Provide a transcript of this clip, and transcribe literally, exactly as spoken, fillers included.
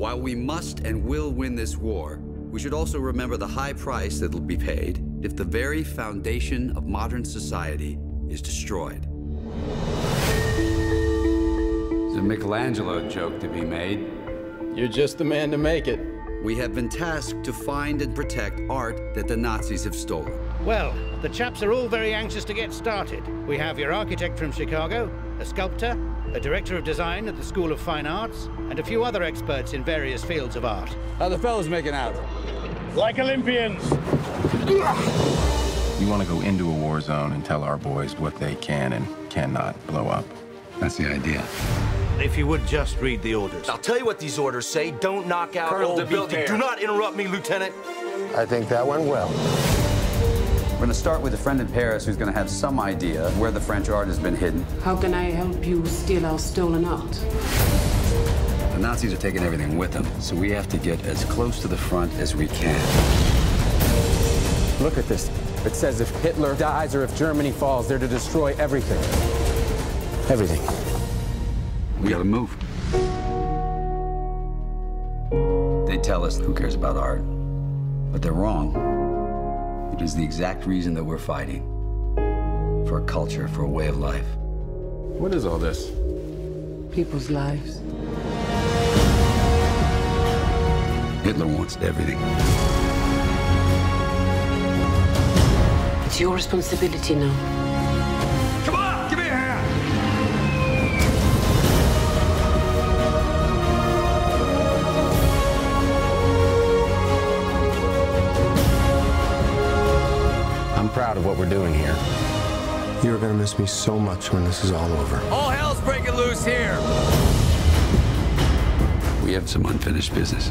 While we must and will win this war, we should also remember the high price that will be paid if the very foundation of modern society is destroyed. There's a Michelangelo joke to be made. You're just the man to make it. We have been tasked to find and protect art that the Nazis have stolen. Well, the chaps are all very anxious to get started. We have your architect from Chicago, a sculptor, a director of design at the School of Fine Arts, and a few other experts in various fields of art. How the fellas making out? Like Olympians! We want to go into a war zone and tell our boys what they can and cannot blow up. That's the idea. If you would just read the orders. I'll tell you what these orders say. Don't knock out Colonel old building. Do not interrupt me, Lieutenant. I think that went well. We're going to start with a friend in Paris who's going to have some idea where the French art has been hidden. How can I help you steal our stolen art? The Nazis are taking everything with them, so we have to get as close to the front as we can. Look at this. It says if Hitler dies or if Germany falls, they're to destroy everything. Everything. We gotta move. They tell us who cares about art, but they're wrong. It is the exact reason that we're fighting. For a culture, for a way of life. What is all this? People's lives. Hitler wants everything. It's your responsibility now. Come on, give me a hand. Proud of what we're doing here. You're gonna miss me so much when this is all over. All hell's breaking loose here. We have some unfinished business.